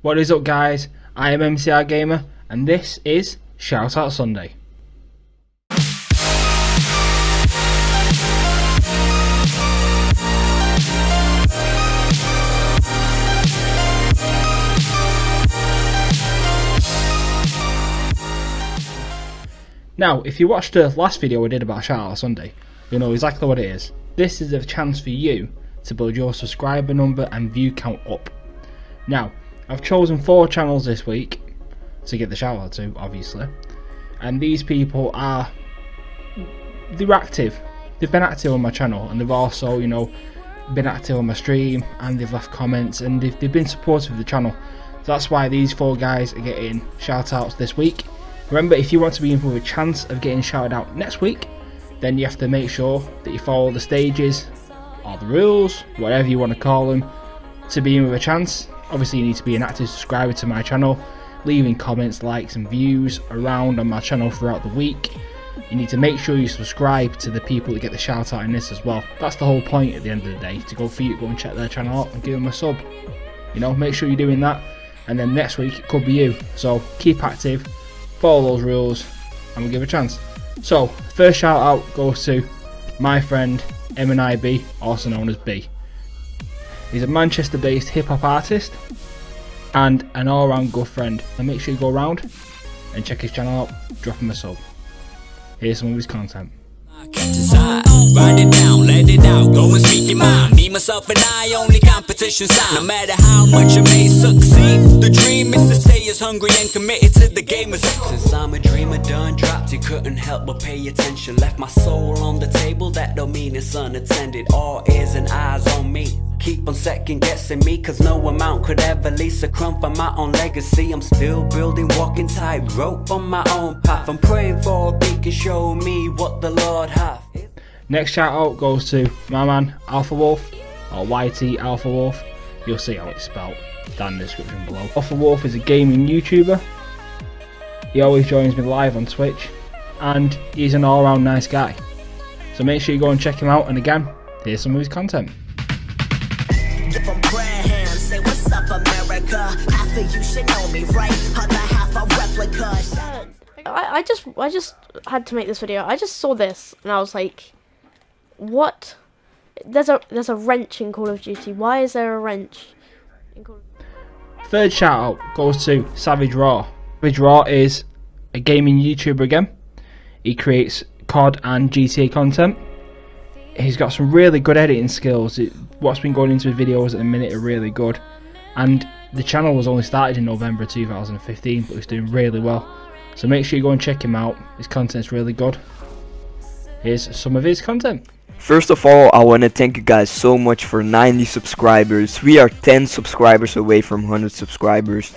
What is up, guys? I am MCR Gamer and this is Shout Out Sunday. Now, if you watched the last video we did about Shout Out Sunday, you'll know exactly what it is. This is a chance for you to build your subscriber number and view count up. Now, I've chosen 4 channels this week to get the shout out to, obviously, and these people are, they're active, they've been active on my channel, and they've also, you know, been active on my stream, and they've left comments, and they've been supportive of the channel. So that's why these 4 guys are getting shout outs this week. Remember, if you want to be in for a chance of getting shouted out next week, then you have to make sure that you follow the stages or the rules, whatever you want to call them, to be in with a chance. Obviously, you need to be an active subscriber to my channel, leaving comments, likes and views around on my channel throughout the week. You need to make sure you subscribe to the people that get the shout out in this as well. That's the whole point at the end of the day, to go for you to go and check their channel out and give them a sub. You know, make sure you're doing that, and then next week it could be you. So keep active, follow those rules and we'll give a chance. So first shout out goes to my friend MNIB, also known as B. He's a Manchester based hip hop artist and an all round good friend. And make sure you go around and check his channel out, drop him a sub. Here's some of his content. Write it down, let it out, go and speak your mind. Me, myself and I, only competition side. No matter how much I may succeed, the dream is to stay as hungry and committed to the game as well. Since I'm a dreamer, done dropped, you couldn't help but pay attention. Left my soul on the table, that don't mean it's unattended. All ears and eyes on me. Keep on second guessing me, cause no amount could ever lease a crumb for my own legacy. I'm still building, walking tightrope on my own path. I'm praying for a beacon, show me what the Lord hath. Next shout out goes to my man Alpha Wolf, or YT Alpha Wolf. You'll see how it's spelled down in the description below. Alpha Wolf is a gaming YouTuber. He always joins me live on Twitch and he's an all round nice guy. So make sure you go and check him out, and again, here's some of his content. From Graham, say what's up America, half of you should know me, right? Other half a replica. I just had to make this video. I just saw this and I was like, what? There's a wrench in Call of Duty. Why is there a wrench in Call of Duty? Third shout out goes to Savage Raw. Savage Raw is a gaming YouTuber again. He creates COD and GTA content. He's got some really good editing skills. What's been going into his videos at the minute are really good, and the channel was only started in November 2015, but he's doing really well. So make sure you go and check him out. His content's really good. Here's some of his content. First of all, I want to thank you guys so much for 90 subscribers. We are 10 subscribers away from 100 subscribers.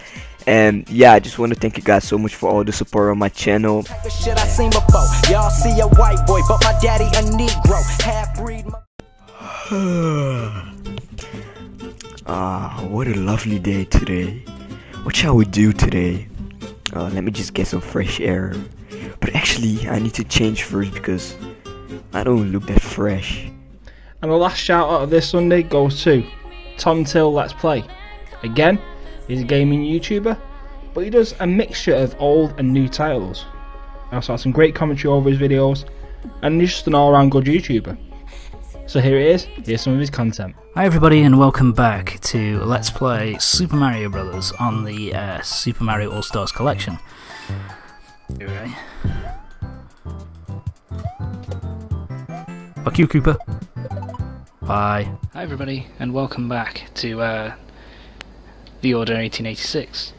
And yeah, I just want to thank you guys so much for all the support on my channel. What a lovely day today. What shall we do today? Let me just get some fresh air. But actually, I need to change first because I don't look that fresh. And the last shout out of this Sunday goes to Tom Till Let's Play. Again, he's a gaming YouTuber, but he does a mixture of old and new titles. I also have some great commentary over his videos, and he's just an all-round good YouTuber. So here it is, here's some of his content. Hi everybody and welcome back to Let's Play Super Mario Brothers on the Super Mario All Stars Collection. Alright. Fuck you, Cooper. Bye. Hi everybody and welcome back to The Order 1886,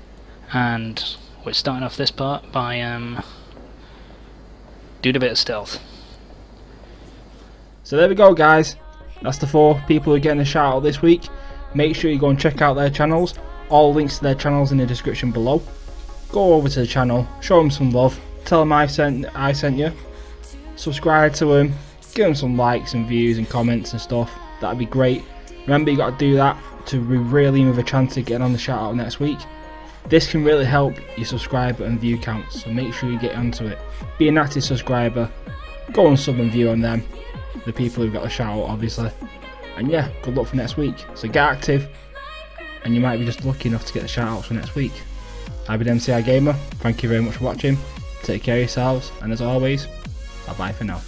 and we're starting off this part by doing a bit of stealth. So there we go, guys. That's the 4 people who are getting a shout out this week. Make sure you go and check out their channels. All links to their channels in the description below. Go over to the channel, show them some love, tell them I sent you, subscribe to them, give them some likes and views and comments and stuff. That'd be great. Remember, you got to do that to be really with a chance of getting on the shout out next week. This can really help your subscriber and view counts, so make sure you get onto it. Be an active subscriber, go on sub and view on them, the people who got the shout out obviously. And yeah, good luck for next week. So get active, and you might be just lucky enough to get the shout outs for next week. I've been MCR Gamer, thank you very much for watching, take care of yourselves, and as always, bye bye for now.